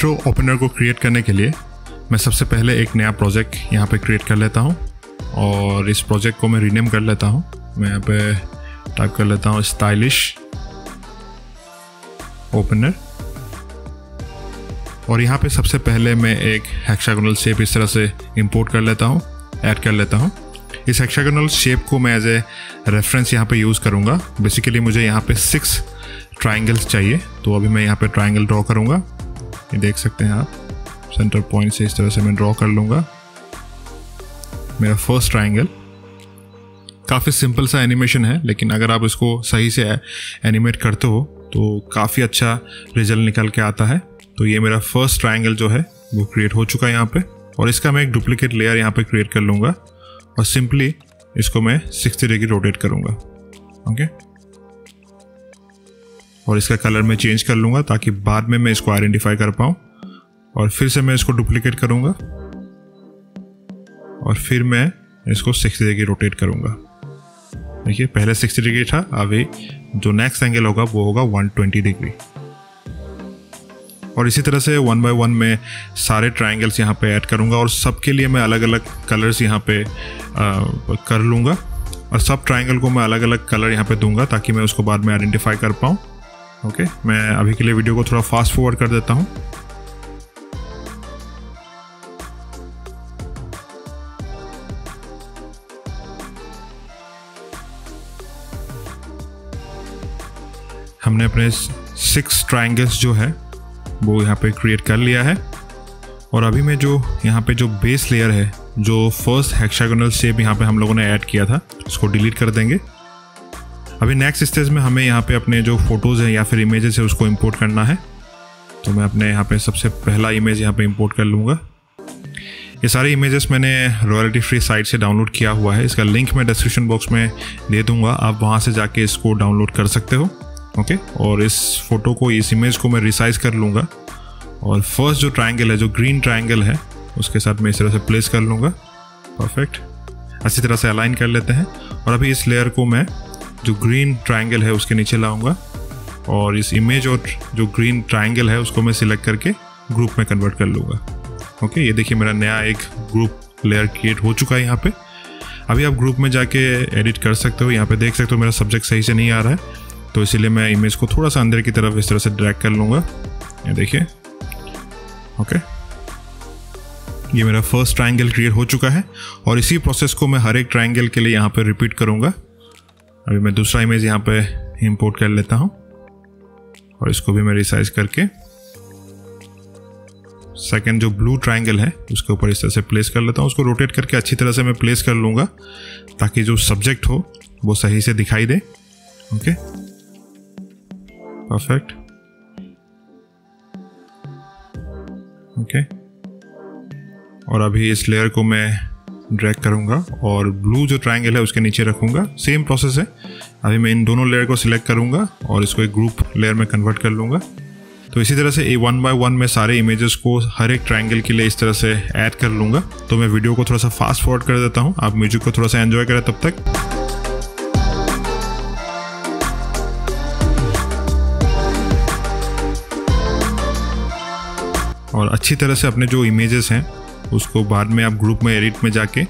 Intro opener को create करने के लिए मैं सबसे पहले एक नया प्रोजेक्ट यहाँ पे क्रिएट कर लेता हूँ और इस प्रोजेक्ट को मैं रीनेम कर लेता हूँ। मैं यहाँ पे टाइप कर लेता हूँ स्टाइलिश ओपनर और यहाँ पे सबसे पहले मैं एक हेक्सागोनल शेप इस तरह से इंपोर्ट कर लेता हूँ, ऐड कर लेता हूँ। इस हेक्सागोनल शेप को मैं एज ए रेफरेंस यहाँ पे यूज़ करूँगा। बेसिकली मुझे यहाँ पे 6 ट्राइंगल्स चाहिए, तो अभी मैं यहाँ पे ट्राइंगल ड्रॉ करूँगा। ये देख सकते हैं आप, सेंटर पॉइंट से इस तरह से मैं ड्रॉ कर लूँगा मेरा फर्स्ट ट्राइंगल। काफ़ी सिंपल सा एनिमेशन है, लेकिन अगर आप इसको सही से एनिमेट करते हो तो काफ़ी अच्छा रिजल्ट निकल के आता है। तो ये मेरा फर्स्ट ट्राइंगल जो है वो क्रिएट हो चुका है यहाँ पे, और इसका मैं एक डुप्लीकेट लेयर यहाँ पे क्रिएट कर लूँगा और सिंपली इसको मैं 60 डिग्री रोटेट करूँगा। ओके, और इसका कलर मैं चेंज कर लूँगा ताकि बाद में मैं इसको आइडेंटिफाई कर पाऊँ। और फिर से मैं इसको डुप्लीकेट करूँगा और फिर मैं इसको 60 डिग्री रोटेट करूँगा। देखिए, पहले 60 डिग्री था, अभी जो नेक्स्ट एंगल होगा वो होगा 120 डिग्री। और इसी तरह से 1 by 1 में सारे ट्राइंगल्स यहाँ पे ऐड करूँगा और सबके लिए मैं अलग अलग कलर्स यहाँ पे कर लूँगा और सब ट्राइंगल को मैं अलग अलग कलर यहाँ पे दूंगा ताकि मैं उसको बाद में आइडेंटिफाई कर पाऊँ। ओके, मैं अभी के लिए वीडियो को थोड़ा फास्ट फॉरवर्ड कर देता हूँ। हमने अपने 6 ट्राइंगल्स जो है वो यहाँ पे क्रिएट कर लिया है। और अभी मैं जो यहाँ पे जो बेस लेयर है, जो फर्स्ट हेक्सागोनल शेप यहाँ पे हम लोगों ने ऐड किया था, उसको डिलीट कर देंगे। अभी नेक्स्ट स्टेज में हमें यहाँ पे अपने जो फोटोज़ हैं या फिर इमेजेस है उसको इंपोर्ट करना है। तो मैं अपने यहाँ पे सबसे पहला इमेज यहाँ पे इंपोर्ट कर लूँगा। ये सारे इमेजेस मैंने रॉयल्टी फ्री साइट से डाउनलोड किया हुआ है, इसका लिंक मैं डिस्क्रिप्शन बॉक्स में दे दूँगा, आप वहाँ से जाके इसको डाउनलोड कर सकते हो। ओके, और इस फोटो को, इस इमेज को मैं रिसाइज कर लूँगा और फर्स्ट जो ट्रायंगल है, जो ग्रीन ट्रायंगल है, उसके साथ मैं इस तरह से प्लेस कर लूँगा। परफेक्ट, अच्छी तरह से अलाइन कर लेते हैं। और अभी इस लेयर को मैं जो ग्रीन ट्रायंगल है उसके नीचे लाऊँगा और इस इमेज और जो ग्रीन ट्रायंगल है उसको मैं सिलेक्ट करके ग्रुप में कन्वर्ट कर लूँगा। ओके, ये देखिए मेरा नया एक ग्रुप लेयर क्रिएट हो चुका है यहाँ पर। अभी आप ग्रुप में जाके एडिट कर सकते हो। यहाँ पर देख सकते हो मेरा सब्जेक्ट सही से नहीं आ रहा है, तो इसीलिए मैं इमेज को थोड़ा सा अंदर की तरफ इस तरह से ड्रैग कर लूँगा। ये देखिए, ओके, ये मेरा फर्स्ट ट्रायंगल क्रिएट हो चुका है। और इसी प्रोसेस को मैं हर एक ट्रायंगल के लिए यहाँ पे रिपीट करूँगा। अभी मैं दूसरा इमेज यहाँ पे इंपोर्ट कर लेता हूँ और इसको भी मैं रिसाइज करके सेकेंड जो ब्लू ट्रायंगल है उसके ऊपर इस तरह से प्लेस कर लेता हूँ। उसको रोटेट करके अच्छी तरह से मैं प्लेस कर लूँगा ताकि जो सब्जेक्ट हो वो सही से दिखाई दे। Okay, perfect. ओके, और अभी इस लेयर को मैं ड्रैग करूंगा और ब्लू जो ट्रायंगल है उसके नीचे रखूंगा। सेम प्रोसेस है, अभी मैं इन दोनों लेयर को सिलेक्ट करूंगा और इसको एक ग्रुप लेयर में कन्वर्ट कर लूंगा। तो इसी तरह से 1 by 1 में सारे इमेजेस को हर एक ट्रायंगल के लिए इस तरह से ऐड कर लूंगा। तो मैं वीडियो को थोड़ा सा फास्ट फॉरवर्ड कर देता हूँ, आप म्यूजिक को थोड़ा सा एंजॉय करें तब तक। और अच्छी तरह से अपने जो इमेजेस हैं उसको बाद में आप ग्रुप में एडिट में जाके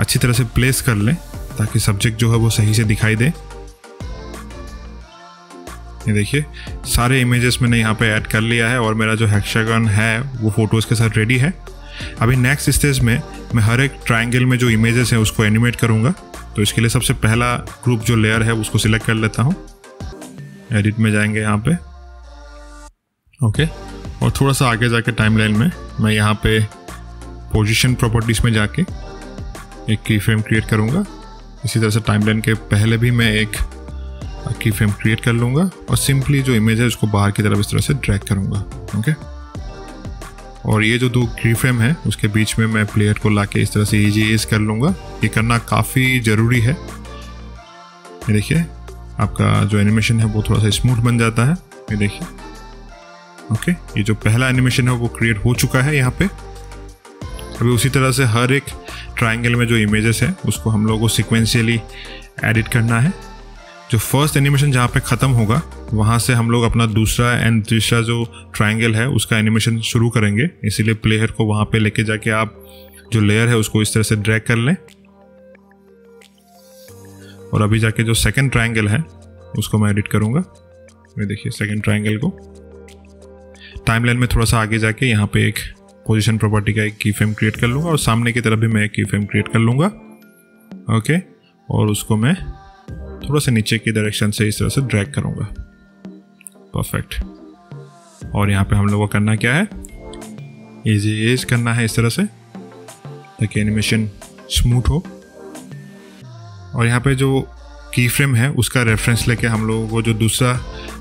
अच्छी तरह से प्लेस कर लें ताकि सब्जेक्ट जो है वो सही से दिखाई दे। ये देखिए, सारे इमेजेस मैंने यहाँ पे ऐड कर लिया है और मेरा जो हेक्सागन है वो फोटोज़ के साथ रेडी है। अभी नेक्स्ट स्टेज में मैं हर एक ट्रायंगल में जो इमेजेस हैं उसको एनिमेट करूँगा। तो इसके लिए सबसे पहला ग्रुप जो लेयर है उसको सिलेक्ट कर लेता हूँ। एडिट में जाएंगे यहाँ पे, ओके, और थोड़ा सा आगे जाके टाइमलाइन में मैं यहाँ पे पोजीशन प्रॉपर्टीज़ में जाके एक की फ्रेम क्रिएट करूँगा। इसी तरह से टाइमलाइन के पहले भी मैं एक की फ्रेम क्रिएट कर लूँगा और सिंपली जो इमेज है उसको बाहर की तरफ इस तरह से ड्रैग करूँगा। ओके, और ये जो 2 की फ्रेम है उसके बीच में मैं प्लेयर को लाके इस तरह से ईजीएस कर लूँगा। ये करना काफ़ी ज़रूरी है। ये देखिए, आपका जो एनिमेशन है वो थोड़ा सा स्मूथ बन जाता है। ये देखिए, ओके, ये जो पहला एनिमेशन है वो क्रिएट हो चुका है यहाँ पे। अभी उसी तरह से हर एक ट्रायंगल में जो इमेजेस है उसको हम लोगों को सिक्वेंशियली एडिट करना है। जो फर्स्ट एनिमेशन जहाँ पे ख़त्म होगा वहाँ से हम लोग अपना दूसरा एंड तीसरा जो ट्रायंगल है उसका एनिमेशन शुरू करेंगे। इसीलिए प्लेयर को वहाँ पे लेके जाके आप जो लेयर है उसको इस तरह से ड्रैग कर लें और अभी जाके जो सेकंड ट्रायंगल है उसको मैं एडिट करूँगा। ये देखिए सेकंड ट्रायंगल को टाइमलाइन में थोड़ा सा आगे जाके यहाँ पे एक पोजीशन प्रॉपर्टी का एक की फ्रेम क्रिएट कर लूँगा और सामने की तरफ भी मैं एक की फ्रेम क्रिएट कर लूँगा। ओके, और उसको मैं थोड़ा सा नीचे की डायरेक्शन से इस तरह से ड्रैग करूँगा। परफेक्ट। और यहाँ पे हम लोगों को करना क्या है, इजी एज करना है इस तरह से ताकि एनिमेशन स्मूथ हो। और यहाँ पे जो की फ्रेम है उसका रेफरेंस लेके हम लोगों को जो दूसरा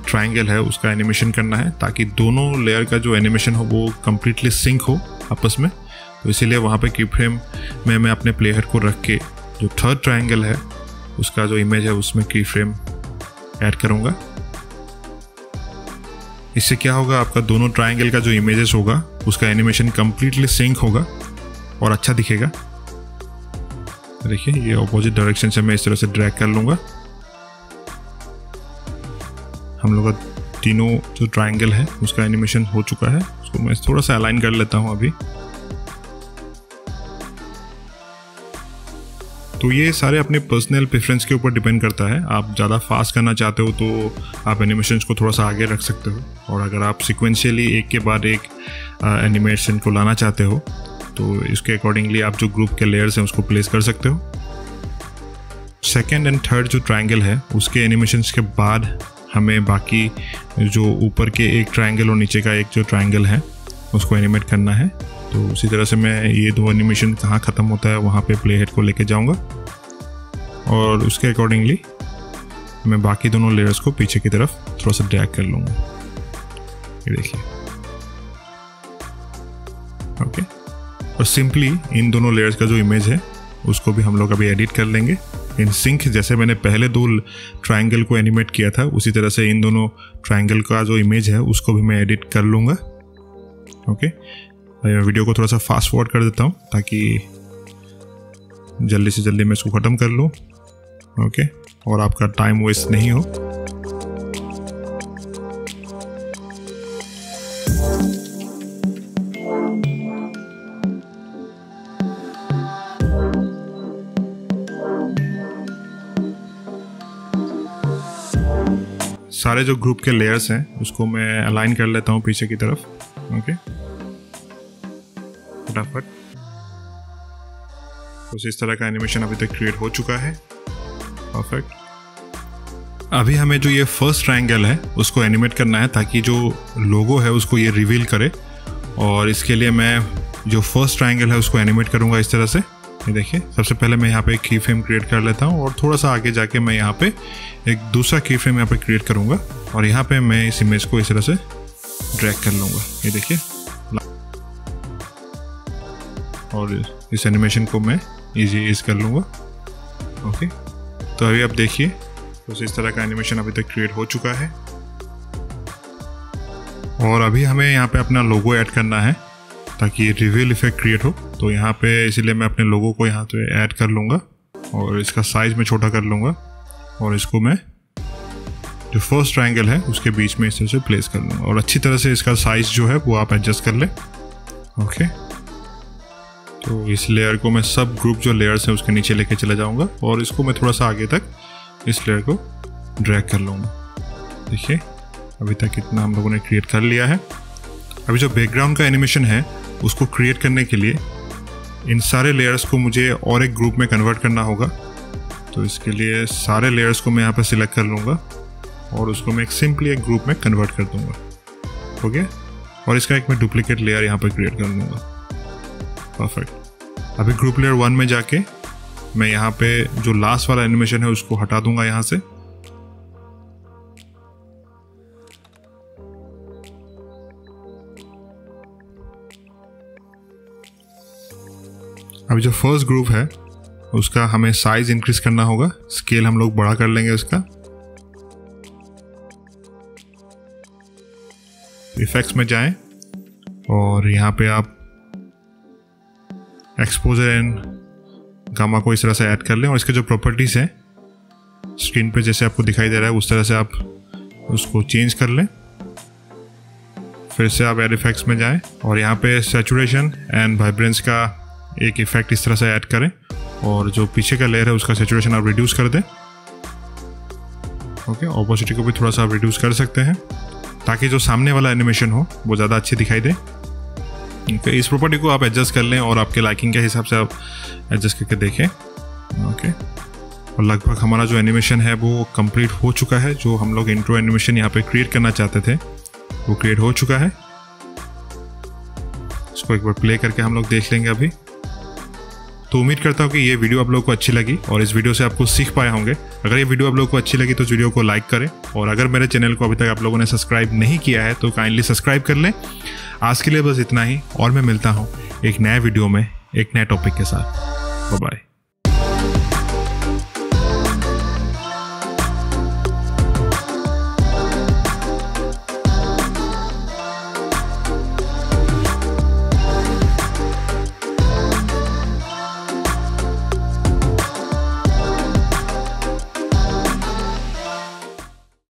ट्रायंगल है उसका एनिमेशन करना है ताकि दोनों लेयर का जो एनिमेशन हो वो कम्प्लीटली सिंक हो आपस में। तो इसीलिए वहाँ पे की फ्रेम में मैं अपने प्लेयर को रख के जो थर्ड ट्रायंगल है उसका जो इमेज है उसमें की फ्रेम ऐड करूँगा। इससे क्या होगा, आपका दोनों ट्रायंगल का जो इमेजेस होगा उसका एनिमेशन कम्प्लीटली सिंक होगा और अच्छा दिखेगा। देखिए ये ऑपोजिट डायरेक्शन से मैं इस तरह से ड्रैग कर लूँगा। हम लोग का तीनों जो ट्रायंगल है उसका एनिमेशन हो चुका है, उसको मैं थोड़ा सा अलाइन कर लेता हूँ अभी। तो ये सारे अपने पर्सनल प्रेफरेंस के ऊपर डिपेंड करता है। आप ज़्यादा फास्ट करना चाहते हो तो आप एनिमेशंस को थोड़ा सा आगे रख सकते हो, और अगर आप सिक्वेंशियली एक के बाद एक एनिमेशन को लाना चाहते हो तो इसके अकॉर्डिंगली आप जो ग्रुप के लेयर्स हैं उसको प्लेस कर सकते हो। सेकेंड एंड थर्ड जो ट्रायंगल है उसके एनिमेशंस के बाद हमें बाकी जो ऊपर के एक ट्रायंगल और नीचे का एक जो ट्रायंगल है उसको एनिमेट करना है। तो उसी तरह से मैं ये दो एनिमेशन कहाँ ख़त्म होता है वहाँ पे प्लेहेड को लेके जाऊँगा और उसके अकॉर्डिंगली मैं बाकी दोनों लेयर्स को पीछे की तरफ थोड़ा सा ड्रैग कर लूँगा। ये देखिए ओके। और सिंपली इन दोनों लेयर्स का जो इमेज है उसको भी हम लोग अभी एडिट कर लेंगे इन सिंक। जैसे मैंने पहले दो ट्रायंगल को एनिमेट किया था उसी तरह से इन दोनों ट्रायंगल का जो इमेज है उसको भी मैं एडिट कर लूँगा। ओके, वीडियो को थोड़ा सा फास्ट फॉरवर्ड कर देता हूँ ताकि जल्दी से जल्दी मैं इसको ख़त्म कर लूँ। ओके, और आपका टाइम वेस्ट नहीं हो। सारे जो ग्रुप के लेयर्स हैं उसको मैं अलाइन कर लेता हूँ पीछे की तरफ। ओके, फटाफट तो इस तरह का एनिमेशन अभी तक क्रिएट हो चुका है। परफेक्ट। अभी हमें जो ये फर्स्ट ट्रायंगल है उसको एनिमेट करना है ताकि जो लोगो है उसको ये रिवील करे, और इसके लिए मैं जो फर्स्ट ट्रायंगल है उसको एनिमेट करूँगा इस तरह से। ये देखिए सबसे पहले मैं यहाँ पे एक की फ्रेम क्रिएट कर लेता हूँ और थोड़ा सा आगे जाके मैं यहाँ पे एक दूसरा की फ्रेम यहाँ पे क्रिएट करूँगा और यहाँ पे मैं इस इमेज को इस तरह से ड्रैग कर लूँगा। ये देखिए, और इस एनिमेशन को मैं इजी ईज कर लूँगा। ओके, तो अभी आप देखिए तो इस तरह का एनिमेशन अभी तक क्रिएट हो चुका है। और अभी हमें यहाँ पर अपना लोगो ऐड करना है ताकि रिवील इफेक्ट क्रिएट हो। तो यहाँ पे इसलिए मैं अपने लोगों को यहाँ पे ऐड कर लूँगा और इसका साइज़ मैं छोटा कर लूँगा और इसको मैं जो फर्स्ट ट्रायंगल है उसके बीच में इस तरह से प्लेस कर लूँगा और अच्छी तरह से इसका साइज़ जो है वो आप एडजस्ट कर लें। ओके, तो इस लेयर को मैं सब ग्रुप जो लेयर्स हैं उसके नीचे लेके चला जाऊँगा और इसको मैं थोड़ा सा आगे तक इस लेयर को ड्रैग कर लूँगा। देखिए अभी तक इतना हम लोगों ने क्रिएट कर लिया है। अभी जो बैकग्राउंड का एनिमेशन है उसको क्रिएट करने के लिए इन सारे लेयर्स को मुझे और एक ग्रुप में कन्वर्ट करना होगा। तो इसके लिए सारे लेयर्स को मैं यहाँ पर सिलेक्ट कर लूँगा और उसको मैं एक सिंपली एक ग्रुप में कन्वर्ट कर दूँगा। ओके, और इसका एक मैं डुप्लीकेट लेयर यहाँ पर क्रिएट कर लूँगा। परफेक्ट। अभी ग्रुप लेयर वन में जाके मैं यहाँ पे जो लास्ट वाला एनिमेशन है उसको हटा दूँगा यहाँ से। अभी जो फर्स्ट ग्रुप है उसका हमें साइज़ इंक्रीज़ करना होगा, स्केल हम लोग बड़ा कर लेंगे उसका। इफेक्ट्स में जाएं और यहाँ पे आप एक्सपोजर एंड गामा को इस तरह से ऐड कर लें और इसके जो प्रॉपर्टीज़ हैं स्क्रीन पे जैसे आपको दिखाई दे रहा है उस तरह से आप उसको चेंज कर लें। फिर से आप एड इफेक्ट्स में जाएं और यहाँ पे सैचुरेशन एंड वाइब्रेंस का एक इफेक्ट इस तरह से ऐड करें और जो पीछे का लेयर है उसका सैचुरेशन आप रिड्यूस कर दें। ओके, ऑपोसिटी को भी थोड़ा सा आप रिड्यूस कर सकते हैं ताकि जो सामने वाला एनिमेशन हो वो ज़्यादा अच्छी दिखाई दे। ओके, इस प्रॉपर्टी को आप एडजस्ट कर लें और आपके लाइकिंग के हिसाब से आप एडजस्ट करके देखें। ओके, और लगभग हमारा जो एनिमेशन है वो कंप्लीट हो चुका है। जो हम लोग इंट्रो एनिमेशन यहाँ पे क्रिएट करना चाहते थे वो क्रिएट हो चुका है। इसको एक बार प्ले करके हम लोग देख लेंगे अभी। तो उम्मीद करता हूँ कि ये वीडियो आप लोगों को अच्छी लगी और इस वीडियो से आपको सीख पाए होंगे। अगर ये वीडियो आप लोगों को अच्छी लगी तो इस वीडियो को लाइक करें और अगर मेरे चैनल को अभी तक आप लोगों ने सब्सक्राइब नहीं किया है तो काइंडली सब्सक्राइब कर लें। आज के लिए बस इतना ही और मैं मिलता हूँ एक नए वीडियो में एक नए टॉपिक के साथ। Bye bye.